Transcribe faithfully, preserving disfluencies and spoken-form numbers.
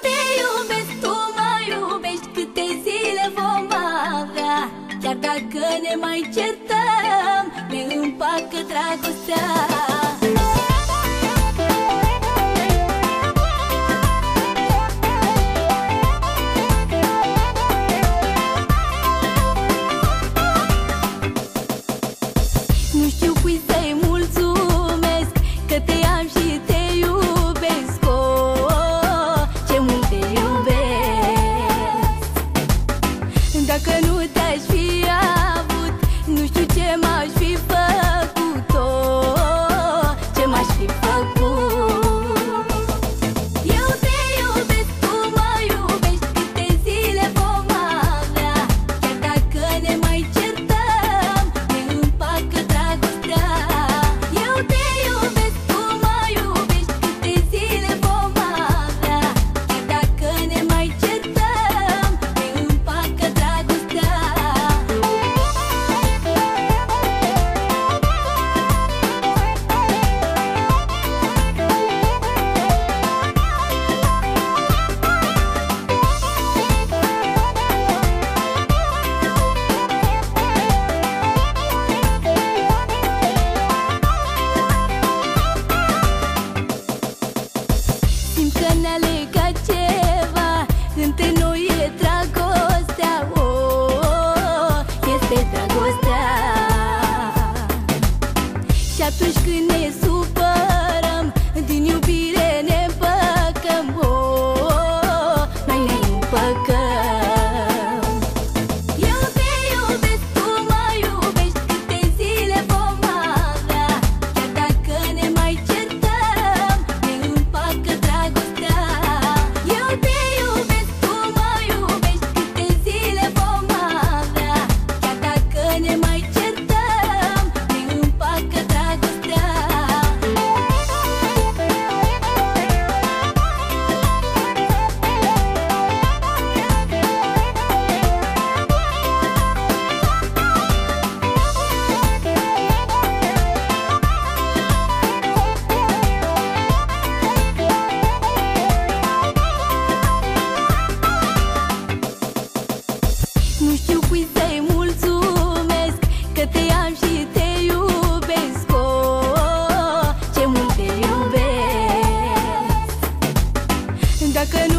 te iubesc, tu mă iubești. Câte zile vom avea? Chiar dacă ne mai certăm, ne împacă dragostea. Nu știu cui să-i mulțumesc că te am și te iubesc. Oh, ce mult te iubesc. Dacă nu te-aș fi avut, nu știu ce m-aș fi făcut. Oh, ce m-aș fi făcut. Eu te iubesc, tu mă iubești. Câte zile vom avea? Chiar dacă ne mai certăm, ne împacă dragostea. Eu te iubesc, tu mă iubești. Câte zile vom avea? Chiar dacă ne mai certăm, ne împacă dragostea. Simt că ne-a legat ceva, între noi e dragostea. Oh, oh, este dragostea. Și atunci când ne supărăm, din iubire ne împăcăm. Oh, oh, noi ne împăcăm. Eu te iubesc, tu mă iubești. Câte zile vom avea? Chiar dacă ne mai certăm, ne împacă dragostea. Eu te iubesc, tu mă iubești. Câte zile vom avea? Chiar dacă ne mai certăm, ne împacă dragostea. Nu știu cui să-i mulțumesc că te am și te iubesc. Oh, oh, ce mult te iubesc. Dacă